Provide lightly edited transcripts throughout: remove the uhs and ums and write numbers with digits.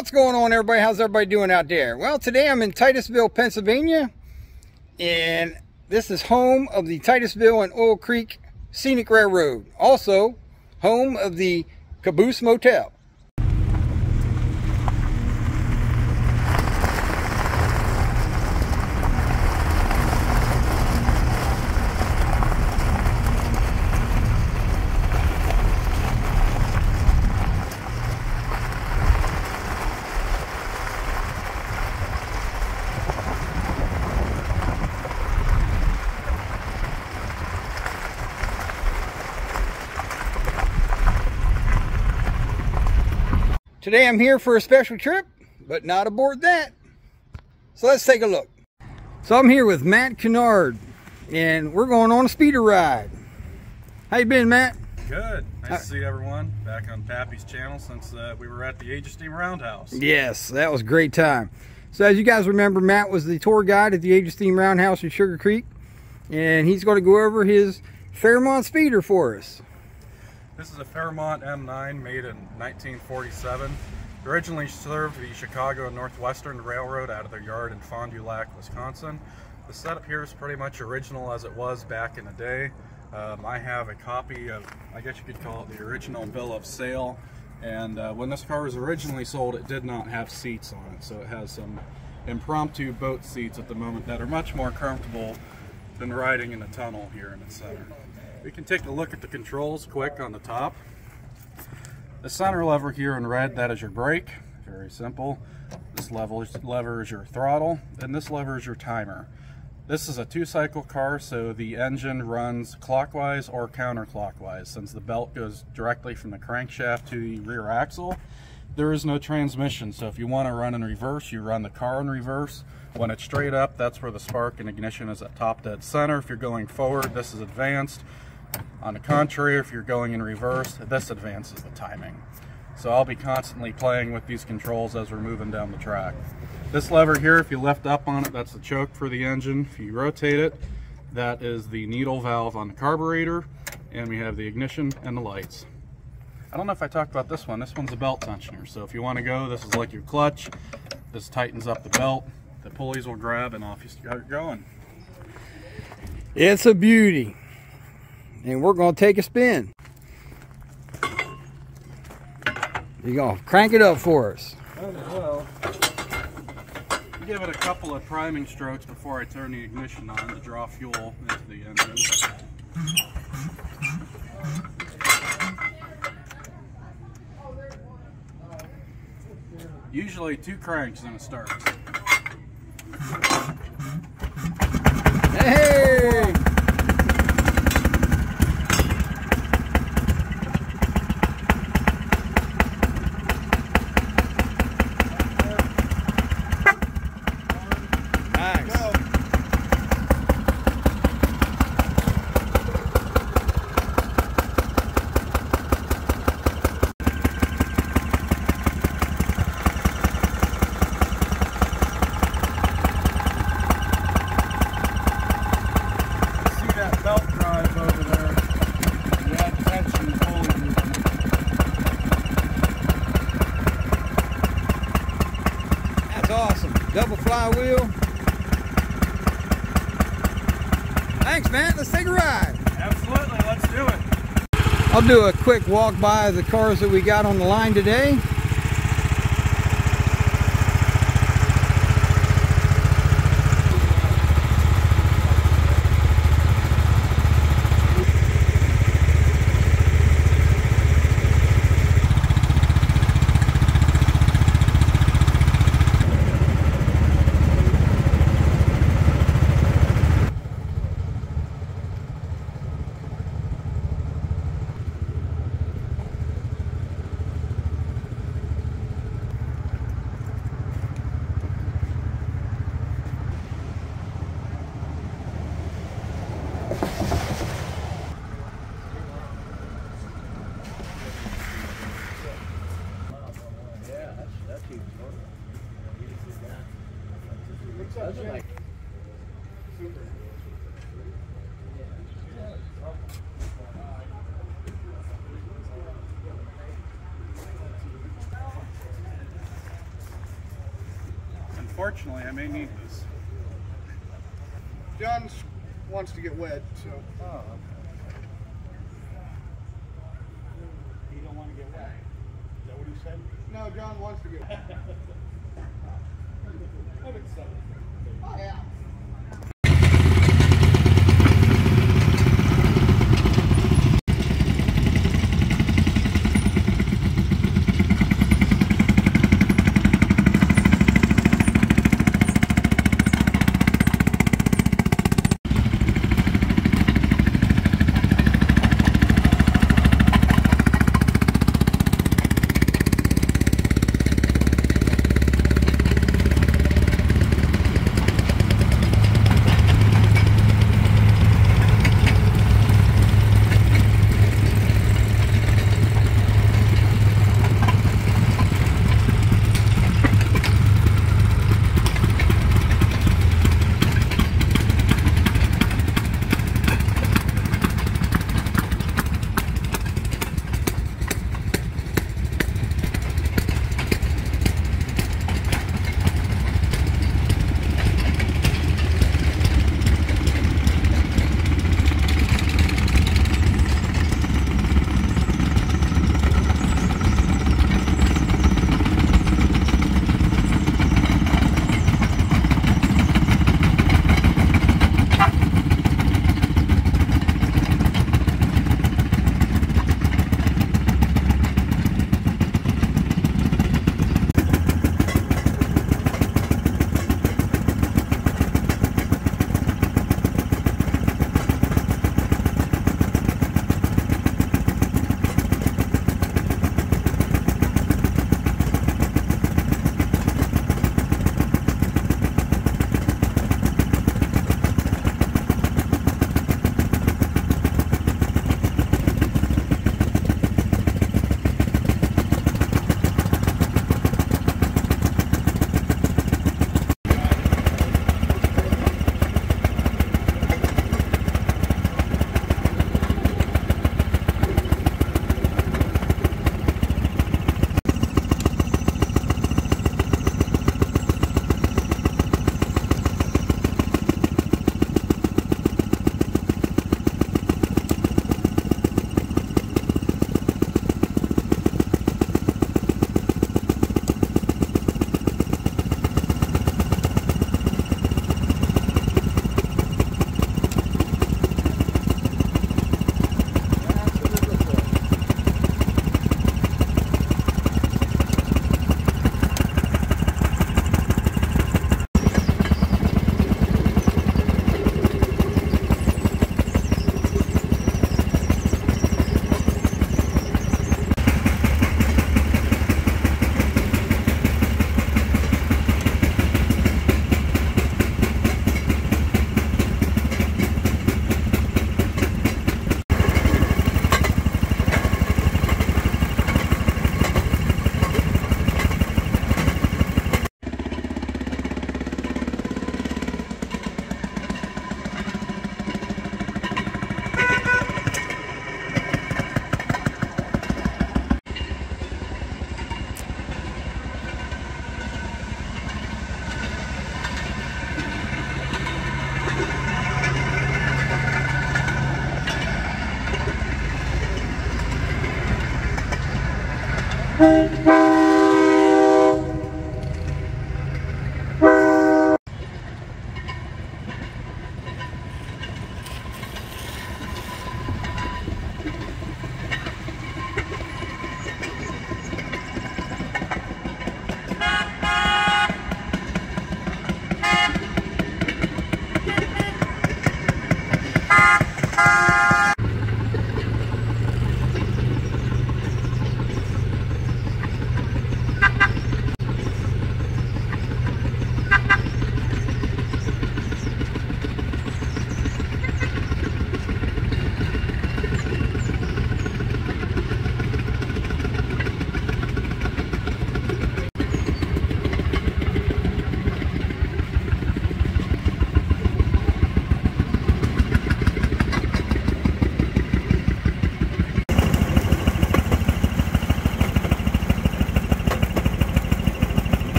What's going on, everybody? How's everybody doing out there? Well, today I'm in Titusville, Pennsylvania, and this is home of the Titusville and Oil Creek Scenic Railroad, also home of the Caboose Motel. Today I'm here for a special trip, but not aboard that. So let's take a look. So I'm here with Matt Kinnard, and we're going on a speeder ride. How you been, Matt? Good. Nice to see everyone. Back on Pappy's channel since we were at the Age of Steam Roundhouse. Yes, that was a great time. So as you guys remember, Matt was the tour guide at the Age of Steam Roundhouse in Sugar Creek, and he's going to go over his Fairmont speeder for us. This is a Fairmont M9 made in 1947. It originally served the Chicago Northwestern Railroad out of their yard in Fond du Lac, Wisconsin. The setup here is pretty much original as it was back in the day. I have a copy of, I guess you could call it the original bill of sale. And when this car was originally sold, it did not have seats on it. So it has some impromptu boat seats at the moment that are much more comfortable than riding in a tunnel here in the center. We can take a look at the controls quick on the top. The center lever here in red, that is your brake. Very simple. This lever is your throttle, and this lever is your timer. This is a two-cycle car, so the engine runs clockwise or counterclockwise. Since the belt goes directly from the crankshaft to the rear axle, there is no transmission, so if you want to run in reverse, you run the car in reverse. When it's straight up, that's where the spark and ignition is at top dead center. If you're going forward, this is advanced. On the contrary, if you're going in reverse, this advances the timing. So I'll be constantly playing with these controls as we're moving down the track. This lever here, if you lift up on it, that's the choke for the engine. If you rotate it, that is the needle valve on the carburetor, and we have the ignition and the lights. I don't know if I talked about this one. This one's a belt tensioner. So if you want to go, this is like your clutch. This tightens up the belt. The pulleys will grab, and off you start going. It's a beauty. And we're going to take a spin. You're going to crank it up for us. Might as well. Give it a couple of priming strokes before I turn the ignition on to draw fuel into the engine. Usually two cranks and it starts. Hey! Double flywheel. Thanks, Matt. Let's take a ride. Absolutely. Let's do it. I'll do a quick walk by of the cars that we got on the line today. Unfortunately, I may need this. John wants to get wet, so. Oh, okay. You don't want to get wet? Is that what you said? No, John wants to get wet. Oh, yeah.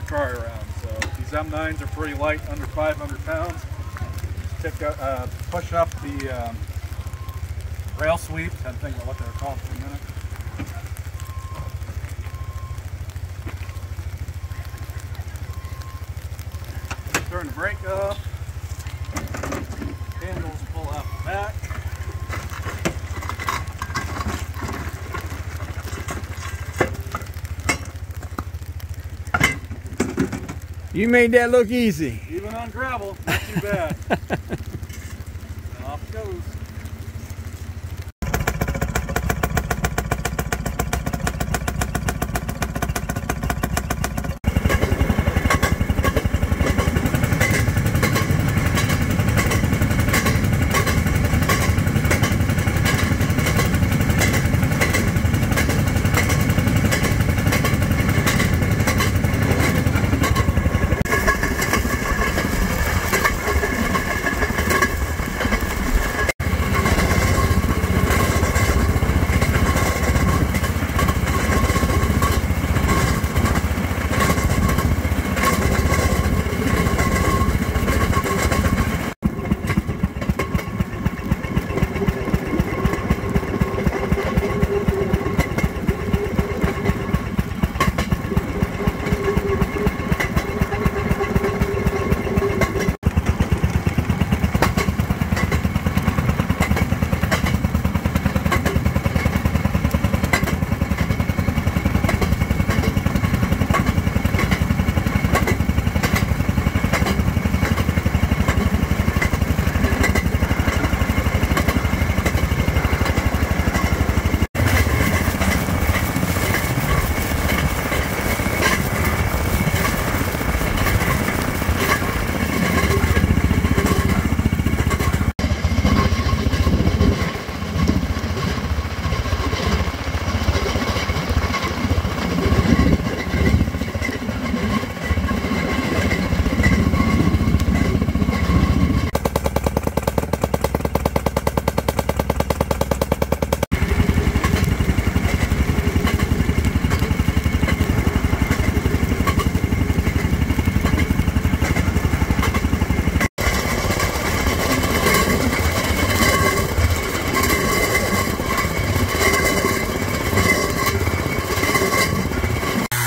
turn a try around. So these M9s are pretty light, under 500 pounds. Just push up the rail sweeps. I'm thinking of what they're called for a minute. Turn the brake up, handles pull out the back. You made that look easy. Even on gravel, not too bad. And off it goes.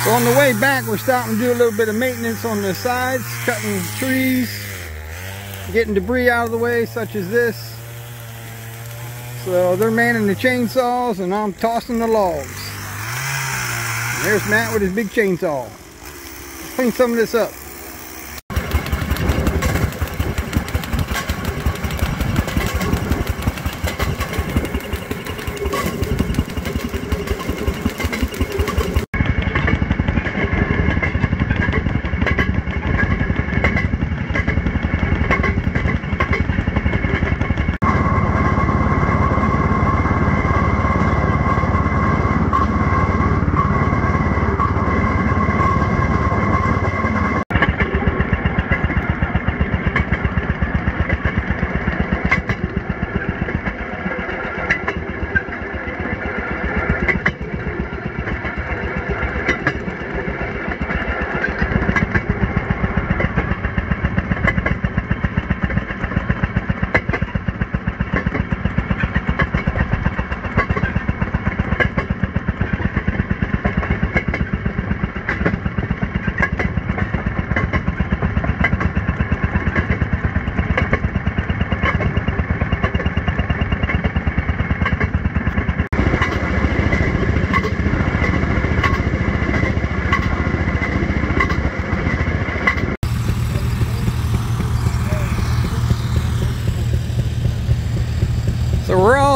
On the way back, we're stopping to do a little bit of maintenance on the sides, cutting trees, getting debris out of the way, such as this. So they're manning the chainsaws, and I'm tossing the logs. And there's Matt with his big chainsaw. Let's clean some of this up.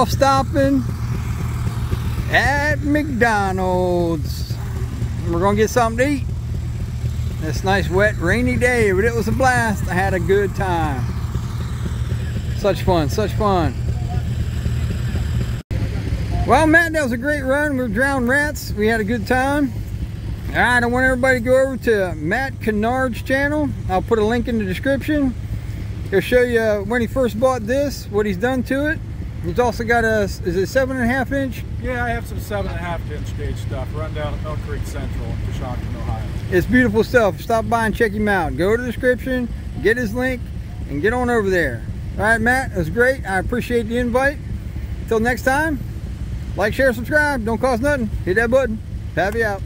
Stopping at McDonald's. We're gonna get something to eat. This nice wet rainy day, but it was a blast. I had a good time. Such fun, such fun. Well, Matt, that was a great run. We drowned rats. We had a good time. All right, I want everybody to go over to Matt Kinnard's channel. I'll put a link in the description. He'll show you when he first bought this, what he's done to it. It's also got a, is it 7.5 inch? Yeah, I have some 7.5 inch gauge stuff run down at Elk Creek Central to Shockland, Ohio. It's beautiful stuff. Stop by and check him out. Go to the description, get his link, and get on over there. All right, Matt, it was great. I appreciate the invite. Until next time, like, share, subscribe. Don't cost nothing. Hit that button. Pappy out.